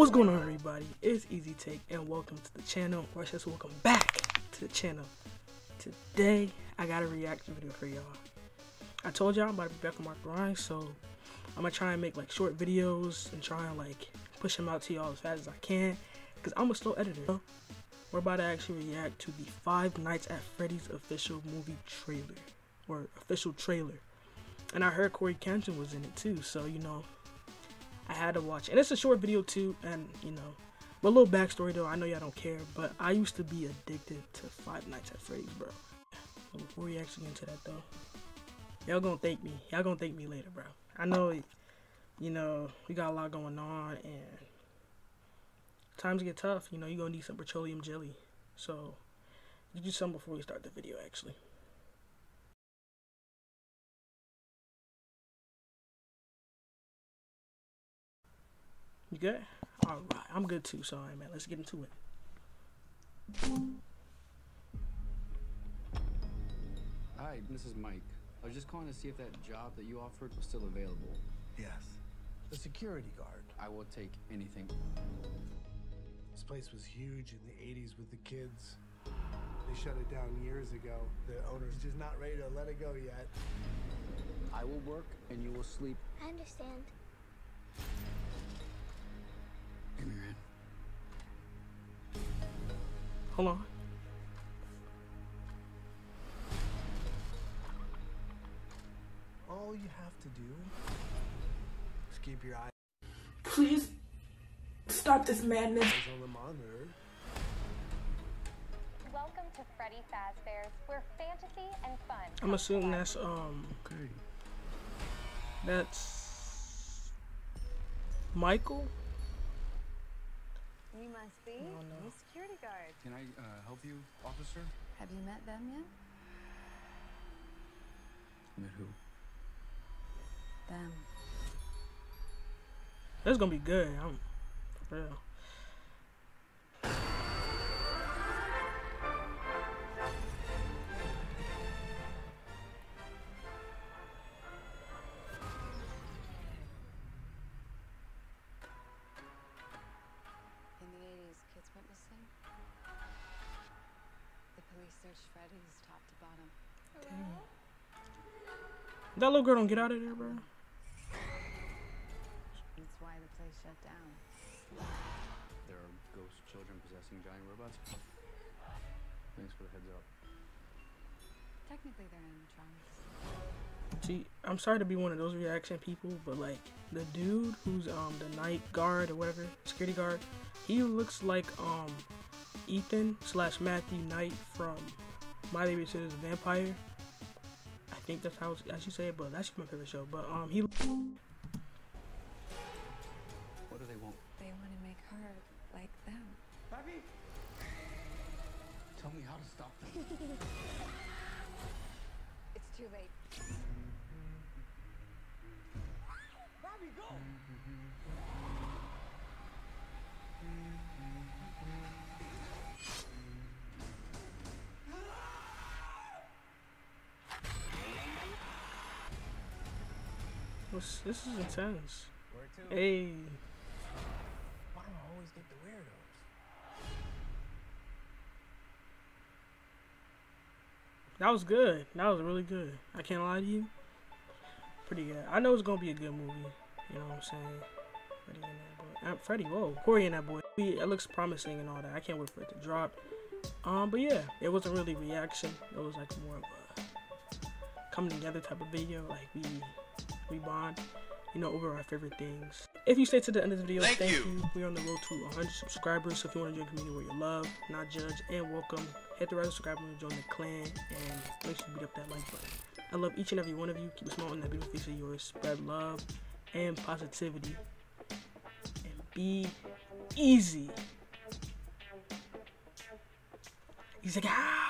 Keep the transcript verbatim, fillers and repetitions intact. What's going on, everybody? It's E Z Take and welcome to the channel, or I should say welcome back to the channel. Today I got a reaction video for y'all. I told y'all I'm about to be back on my grind, so I'm gonna try and make like short videos and try and like push them out to y'all as fast as I can, because I'm a slow editor. We're about to actually react to the Five Nights at Freddy's official movie trailer, or official trailer. And I heard CoryxKenshin was in it too, so you know, I had to watch it. And it's a short video too, and you know, but a little backstory though, I know y'all don't care, but I used to be addicted to Five Nights at Freddy's, bro. So before we actually get into that though, y'all gonna thank me. Y'all gonna thank me later, bro. I know, you know, we got a lot going on and times get tough. You know, you're gonna need some petroleum jelly. So you do some before we start the video actually. You good? Alright, I'm good too, so alright man, let's get into it. Hi, this is Mike. I was just calling to see if that job that you offered was still available. Yes. The security guard. I will take anything. This place was huge in the eighties with the kids. They shut it down years ago. The owner's just not ready to let it go yet. I will work and you will sleep. I understand. Hold on. All you have to do is keep your eyes. Please stop this madness. On the monitor. Welcome to Freddy Fazbear's, where fantasy and fun. I'm assuming that's um. Okay. That's Michael. You must be oh, no. the security guard. Can I uh, help you, officer? Have you met them yet? Met who? Them. That's gonna be good. I'm for real. Search Freddy's top to bottom. Damn. That little girl don't get out of there, bro. That's why the place shut down. There are ghost children possessing giant robots. Thanks for the heads up. Technically, they're animatronics. See, I'm sorry to be one of those reaction people, but like the dude who's um the night guard or whatever, security guard, he looks like um. Ethan slash Matthew Knight from My Name Is Vampire. I think that's how I should say it, but that's my favorite show. But um, he. What do they want? They want to make her like them. Bobby, tell me how to stop them. It's too late. Bobby, go. This is intense. Hey. Why do I always get the weirdos? That was good. That was really good. I can't lie to you. Pretty good. I know it's gonna be a good movie. You know what I'm saying? Freddy and that boy. Uh, Freddy, whoa. Cory and that boy. It looks promising and all that. I can't wait for it to drop. Um, but yeah, it wasn't really reaction. It was like more of a coming together type of video. Like we. We bond, you know, over our favorite things. If you stay to the end of the video, thank, thank you. you. We're on the road to one hundred subscribers. So if you want to join a community where you love, not judge, and welcome, hit the right subscribe button, join the clan, and make sure you beat up that like button. I love each and every one of you. Keep smiling that beautiful face of yours. Spread love and positivity, and be easy. He's like, ah.